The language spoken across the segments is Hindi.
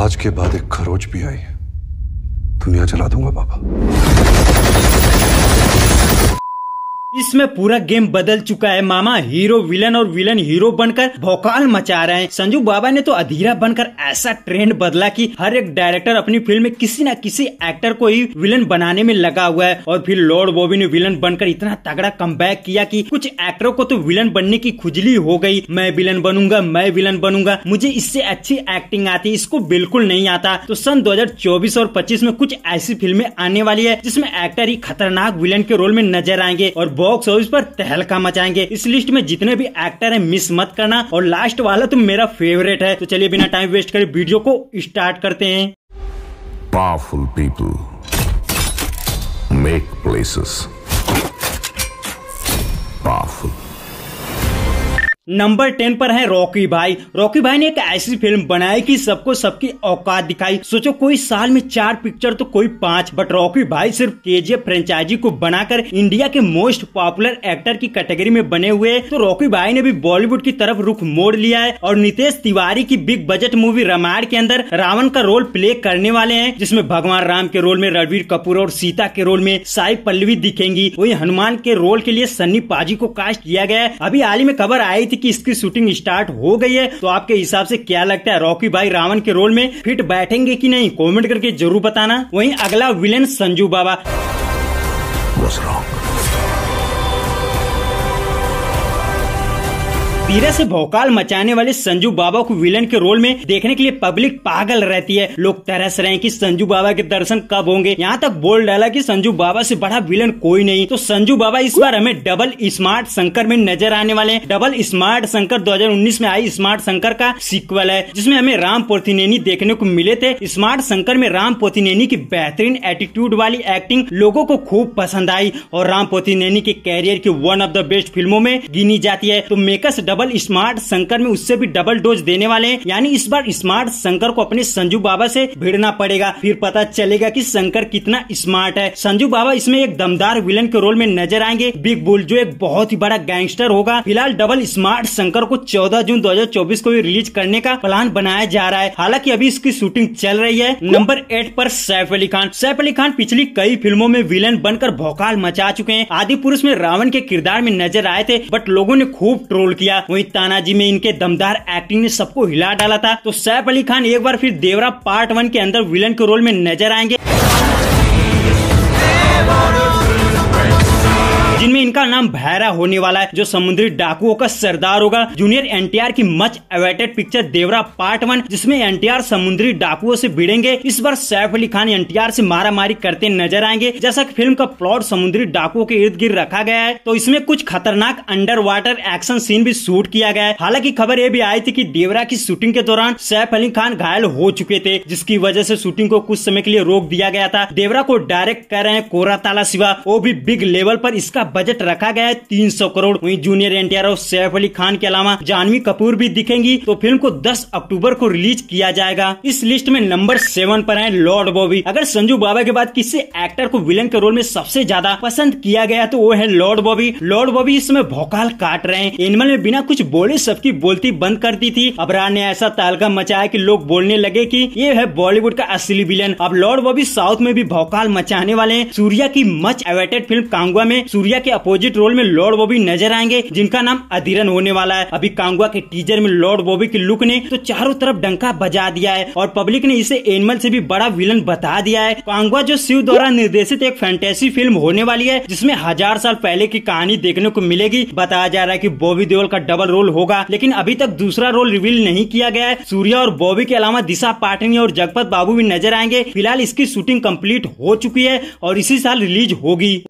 आज के बाद एक खरोच भी आई, दुनिया चला दूंगा पापा। इसमें पूरा गेम बदल चुका है मामा। हीरो विलन और विलन हीरो बनकर भौकाल मचा रहे हैं। संजू बाबा ने तो अधीरा बनकर ऐसा ट्रेंड बदला कि हर एक डायरेक्टर अपनी फिल्म में किसी न किसी एक्टर को ही विलन बनाने में लगा हुआ है। और फिर लॉर्ड बॉबी ने विलन बनकर इतना तगड़ा कमबैक किया कि कुछ एक्टरों को तो विलन बनने की खुजली हो गई। मैं विलन बनूंगा, मैं विलन बनूंगा, मुझे इससे अच्छी एक्टिंग आती, इसको बिल्कुल नहीं आता। तो सन 2024 और 25 में कुछ ऐसी फिल्में आने वाली है जिसमे एक्टर ही खतरनाक विलन के रोल में नजर आएंगे और बॉक्स ऑफिस पर तहलका मचाएंगे। इस लिस्ट में जितने भी एक्टर हैं मिस मत करना, और लास्ट वाला तो मेरा फेवरेट है। तो चलिए बिना टाइम वेस्ट करे वीडियो को स्टार्ट करते हैं। Powerful people make places powerful. Number 10 पर है रॉकी भाई। रॉकी भाई ने एक ऐसी फिल्म बनाई कि सबको सबकी औकात दिखाई। सोचो कोई साल में 4 पिक्चर तो कोई 5, बट रॉकी भाई सिर्फ केजीएफ फ्रेंचाइजी को बनाकर इंडिया के मोस्ट पॉपुलर एक्टर की कैटेगरी में बने हुए। तो रॉकी भाई ने भी बॉलीवुड की तरफ रुख मोड़ लिया है और नितेश तिवारी की बिग बजट मूवी रामायण के अंदर रावण का रोल प्ले करने वाले है, जिसमे भगवान राम के रोल में रणवीर कपूर और सीता के रोल में साई पल्लवी दिखेंगी। वही हनुमान के रोल के लिए सन्नी पाजी को कास्ट किया गया है। अभी हाल ही में खबर आई कि इसकी शूटिंग स्टार्ट हो गई है। तो आपके हिसाब से क्या लगता है, रॉकी भाई रावण के रोल में फिट बैठेंगे कि नहीं? कमेंट करके जरूर बताना। वहीं अगला विलेन संजू बाबा। तीरा से भौकाल मचाने वाले संजू बाबा को विलन के रोल में देखने के लिए पब्लिक पागल रहती है। लोग तरस रहे हैं कि संजू बाबा के दर्शन कब होंगे। यहाँ तक बोल डाला कि संजू बाबा से बड़ा विलन कोई नहीं। तो संजू बाबा इस बार हमें डबल स्मार्ट शंकर में नजर आने वाले हैं। डबल स्मार्ट शंकर 2019 में आई स्मार्ट शंकर का सीक्वल है, जिसमें हमें राम पोथीनैनी देखने को मिले थे। स्मार्ट शंकर में राम पोथीनैनी की बेहतरीन एटीट्यूड वाली एक्टिंग लोगों को खूब पसंद आई और राम पोथीनैनी के कैरियर की वन ऑफ द बेस्ट फिल्मों में गिनी जाती है। तो मेकर्स डबल स्मार्ट शंकर में उससे भी डबल डोज देने वाले हैं, यानी इस बार स्मार्ट शंकर को अपने संजू बाबा से भिड़ना पड़ेगा। फिर पता चलेगा कि शंकर कितना स्मार्ट है। संजू बाबा इसमें एक दमदार विलन के रोल में नजर आएंगे, बिग बुल, जो एक बहुत ही बड़ा गैंगस्टर होगा। फिलहाल डबल स्मार्ट शंकर को 14 जून 2024 को भी रिलीज करने का प्लान बनाया जा रहा है। हालांकि अभी इसकी शूटिंग चल रही है। नंबर 8 पर सैफ अली खान। सैफ अली खान पिछली कई फिल्मों में विलन बनकर भौकाल मचा चुके हैं। आदि पुरुष में रावण के किरदार में नजर आए थे, बट लोगों ने खूब ट्रोल किया। वहीं तानाजी में इनके दमदार एक्टिंग ने सबको हिला डाला था। तो सैफ अली खान एक बार फिर देवरा पार्ट 1 के अंदर विलन के रोल में नजर आएंगे, जिनमें इनका नाम भैरा होने वाला है, जो समुद्री डाकुओं का सरदार होगा। जूनियर एनटीआर की much awaited picture Devara part 1, जिसमें एनटीआर समुद्री डाकुओं से भिड़ेंगे। इस बार सैफ अली खान एनटीआर से मारामारी करते नजर आएंगे। जैसा कि फिल्म का प्लॉट समुद्री डाकुओं के इर्द गिर्द रखा गया है, तो इसमें कुछ खतरनाक अंडर वाटर एक्शन सीन भी शूट किया गया है। हालांकि खबर ये भी आई थी कि देवरा की शूटिंग के दौरान सैफ अली खान घायल हो चुके थे, जिसकी वजह से शूटिंग को कुछ समय के लिए रोक दिया गया था। देवरा को डायरेक्ट कर रहे हैं कोराताला शिवा, वो भी बिग लेवल पर। इसका बजट रखा गया है 300 करोड़। वहीं जूनियर एनटीआर और सैफ अली खान के अलावा जानवी कपूर भी दिखेंगी। तो फिल्म को 10 अक्टूबर को रिलीज किया जाएगा। इस लिस्ट में नंबर 7 पर है लॉर्ड बॉबी। अगर संजू बाबा के बाद किसी एक्टर को विलन के रोल में सबसे ज्यादा पसंद किया गया तो वो है लॉर्ड बॉबी। लॉर्ड बॉबी इसमें भौकाल काट रहे हैं। एनिमल में बिना कुछ बोले सबकी बोलती बंद कर दी थी। अबरार ने ऐसा तालका मचाया कि लोग बोलने लगे कि ये है बॉलीवुड का असली विलन। अब लॉर्ड बॉबी साउथ में भी भौकाल मचाने वाले हैं। सूर्या की मच अवेटेड फिल्म कांगुआ में सूर्या के अपोजिट रोल में लॉर्ड बॉबी नजर आएंगे, जिनका नाम अधीरन होने वाला है। अभी कांगुआ के टीजर में लॉर्ड बॉबी के लुक ने तो चारों तरफ डंका बजा दिया है और पब्लिक ने इसे एनिमल से भी बड़ा विलन बता दिया है। कांगुआ जो शिव द्वारा निर्देशित एक फैंटेसी फिल्म होने वाली है, जिसमें 1000 साल पहले की कहानी देखने को मिलेगी। बताया जा रहा है कि बॉबी देओल का डबल रोल होगा, लेकिन अभी तक दूसरा रोल रिवील नहीं किया गया है। सूर्या और बॉबी के अलावा दिशा पाटनी और जगपत बाबू भी नजर आएंगे। फिलहाल इसकी शूटिंग कम्प्लीट हो चुकी है और इसी साल रिलीज होगी।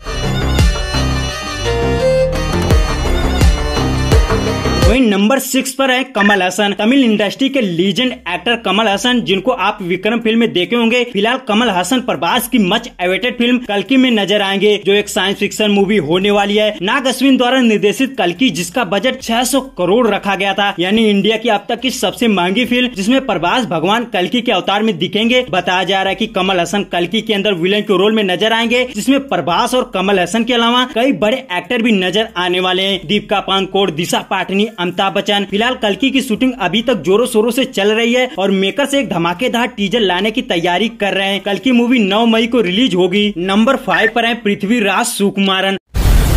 वहीं नंबर 6 पर है कमल हसन। तमिल इंडस्ट्री के लीजेंड एक्टर कमल हसन, जिनको आप विक्रम फिल्म में देखे होंगे। फिलहाल कमल हसन प्रभास की मच अवेटेड फिल्म कल्कि में नजर आएंगे, जो एक साइंस फिक्शन मूवी होने वाली है। नाग अश्विन द्वारा निर्देशित कल्कि, जिसका बजट 600 करोड़ रखा गया था, यानी इंडिया की अब तक की सबसे महंगी फिल्म, जिसमें प्रभास भगवान कल्कि के अवतार में दिखेंगे। बताया जा रहा है कि कमल हसन कल्कि के अंदर विलन के रोल में नजर आएंगे, जिसमें प्रभास और कमल हसन के अलावा कई बड़े एक्टर भी नजर आने वाले हैं। दीपिका पादुकोण, दिशा पाटनी, अमिताभ बच्चन। फिलहाल कल्कि की शूटिंग अभी तक जोरों शोरों से चल रही है और मेकर्स एक धमाकेदार टीजर लाने की तैयारी कर रहे हैं। कल्कि मूवी 9 मई को रिलीज होगी। नंबर 5 पर है पृथ्वीराज सुकुमारन।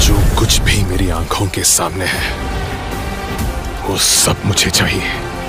जो कुछ भी मेरी आंखों के सामने है वो सब मुझे चाहिए।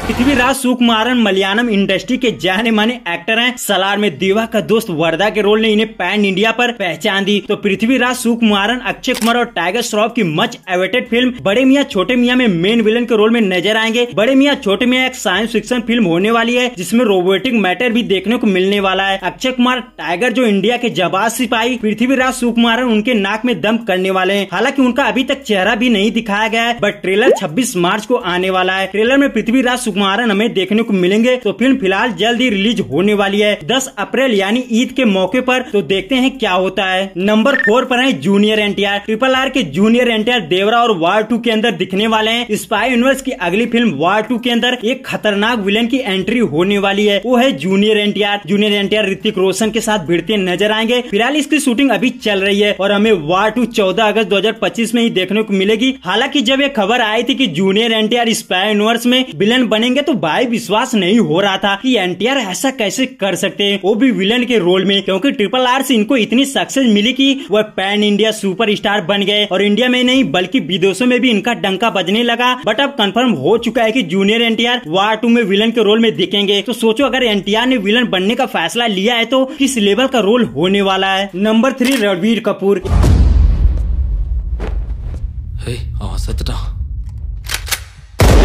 पृथ्वीराज सुकुमारन मलयालम इंडस्ट्री के जाने माने एक्टर हैं। सलार में देवा का दोस्त वर्दा के रोल ने इन्हें पैन इंडिया पर पहचान दी। तो पृथ्वीराज सुकुमारन अक्षय कुमार और टाइगर श्रॉफ की मच अवेटेड फिल्म बड़े मियां छोटे मियां में मेन विलन के रोल में नजर आएंगे। बड़े मियां छोटे मियां एक साइंस फिक्शन फिल्म होने वाली है जिसमें रोबोटिक मैटर भी देखने को मिलने वाला है। अक्षय कुमार टाइगर जो इंडिया के जबाज सिपाही पृथ्वीराज सुकुमारन उनके नाक में दम करने वाले हैं। हालांकि उनका अभी तक चेहरा भी नहीं दिखाया गया है बट ट्रेलर 26 मार्च को आने वाला है। ट्रेलर में पृथ्वीराज सुकुमारन हमें देखने को मिलेंगे। तो फिल्म फिलहाल जल्द ही रिलीज होने वाली है 10 अप्रैल यानी ईद के मौके पर। तो देखते हैं क्या होता है। नंबर 4 पर है जूनियर एनटीआर। ट्रिपल आर के जूनियर एनटीआर देवरा और वार 2 के अंदर दिखने वाले हैं। स्पाई यूनिवर्स की अगली फिल्म वार 2 के अंदर एक खतरनाक विलेन की एंट्री होने वाली है। वो है जूनियर एनटीआर। जूनियर एनटीआर ऋतिक रोशन के साथ भिड़ते नजर आएंगे। फिलहाल इसकी शूटिंग अभी चल रही है और हमें वार 2 14 अगस्त 2025 में ही देखने को मिलेगी। हालांकि जब ये खबर आई थी की जूनियर एनटीआर स्पाई यूनिवर्स में विलेन बनेंगे तो भाई विश्वास नहीं हो रहा था कि एनटीआर ऐसा कैसे कर सकते हैं, वो भी विलन के रोल में, क्योंकि ट्रिपल आर से इनको इतनी सक्सेस मिली कि वह पैन इंडिया सुपरस्टार बन गए और इंडिया में नहीं बल्कि विदेशों में भी इनका डंका बजने लगा। बट अब कंफर्म हो चुका है कि जूनियर एनटीआर वार 2 में विलन के रोल में दिखेंगे। तो सोचो अगर एनटीआर ने विलन बनने का फैसला लिया है तो किस लेवल का रोल होने वाला है। नंबर 3 रणवीर कपूर।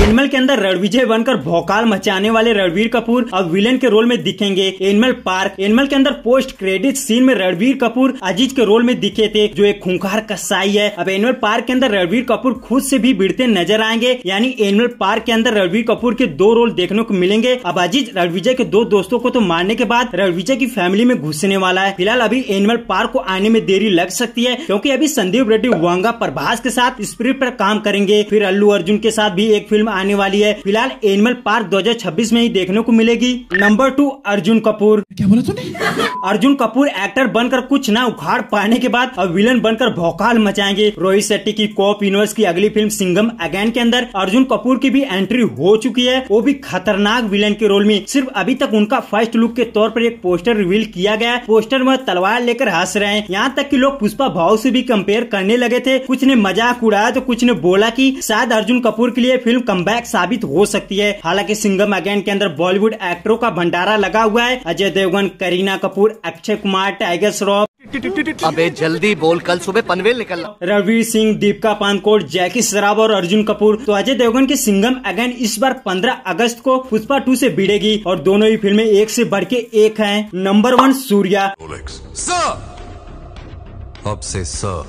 एनिमल के अंदर रणविजय बनकर भौकाल मचाने वाले रणवीर कपूर अब विलेन के रोल में दिखेंगे। एनिमल पार्क एनिमल के अंदर पोस्ट क्रेडिट सीन में रणवीर कपूर अजीज के रोल में दिखे थे जो एक खूंखार कसाई है। अब एनिमल पार्क के अंदर रणवीर कपूर खुद से भी भिड़ते नजर आएंगे, यानी एनिमल पार्क के अंदर रणवीर कपूर के 2 रोल देखने को मिलेंगे। अब अजीज रणविजय के 2 दोस्तों को तो मारने के बाद रणविजय की फैमिली में घुसने वाला है। फिलहाल अभी एनिमल पार्क को आने में देरी लग सकती है क्योंकि अभी संदीप रेड्डी वंगा प्रभास के साथ स्क्रिप्ट पर काम करेंगे। फिर अल्लू अर्जुन के साथ भी एक फिल्म आने वाली है। फिलहाल एनिमल पार्क 2026 में ही देखने को मिलेगी। नंबर 2 अर्जुन कपूर। क्या बोला तूने? अर्जुन कपूर एक्टर बनकर कुछ ना उखाड़ पाने के बाद अब विलन बनकर भौकाल मचाएंगे। रोहित शेट्टी की कॉप यूनिवर्स की अगली फिल्म सिंघम अगेन के अंदर अर्जुन कपूर की भी एंट्री हो चुकी है, वो भी खतरनाक विलन के रोल में। सिर्फ अभी तक उनका फर्स्ट लुक के तौर पर एक पोस्टर रिवील किया गया। पोस्टर में तलवार लेकर हंस रहे हैं, यहाँ तक कि लोग पुष्पा भाव से भी कंपेयर करने लगे थे। कुछ ने मजाक उड़ाया तो कुछ ने बोला कि शायद अर्जुन कपूर के लिए फिल्म कमबैक साबित हो सकती है। हालांकि सिंघम अगेन के अंदर बॉलीवुड एक्टरों का भंडारा लगा हुआ है। अजय देवगन, करीना कपूर, अक्षय कुमार, टाइगर श्रॉफ। अबे जल्दी बोल, कल सुबह पनवेल निकलना। रणवीर सिंह, दीपिका पादुकोण, जैकी श्रॉफ और अर्जुन कपूर। तो अजय देवगन के सिंघम अगेन इस बार 15 अगस्त को पुष्पा 2 से भिड़ेगी और दोनों ही फिल्में एक से बढ़ के एक है। नंबर 1 सूर्या। अब से sir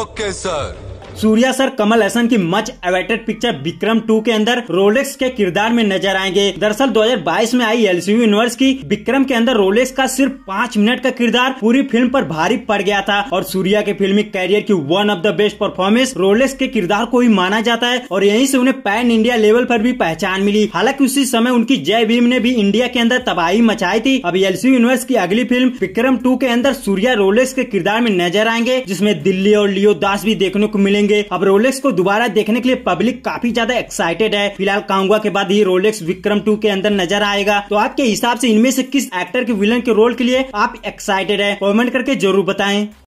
okay sir. Suriya sir Kamal Haasan की मच अवेटेड पिक्चर विक्रम 2 के अंदर रोलेक्स के किरदार में नजर आएंगे। दरअसल 2022 में आई एलसीयू यूनिवर्स की विक्रम के अंदर रोलेक्स का सिर्फ 5 मिनट का किरदार पूरी फिल्म पर भारी पड़ गया था और सूर्या के फिल्मी कैरियर की one of the best performance Rolex के किरदार को ही माना जाता है और यहीं से उन्हें पैन इंडिया लेवल पर भी पहचान मिली। हालांकि उसी समय उनकी जय भीम ने भी इंडिया के अंदर तबाही मचाई थी। अब एलसीयू यूनिवर्स की अगली फिल्म विक्रम 2 के अंदर सूर्या रोलेक्स के किरदार में नजर आएंगे जिसमें दिल्ली और लियो दास भी देखने को मिलेंगे। अब रोलेक्स को दोबारा देखने के लिए पब्लिक काफी ज्यादा एक्साइटेड है। फिलहाल कांगुवा के बाद ही रोलेक्स विक्रम 2 के अंदर नजर आएगा। तो आपके हिसाब से इनमें से किस एक्टर के विलन के रोल के लिए आप एक्साइटेड है, कमेंट करके जरूर बताएं।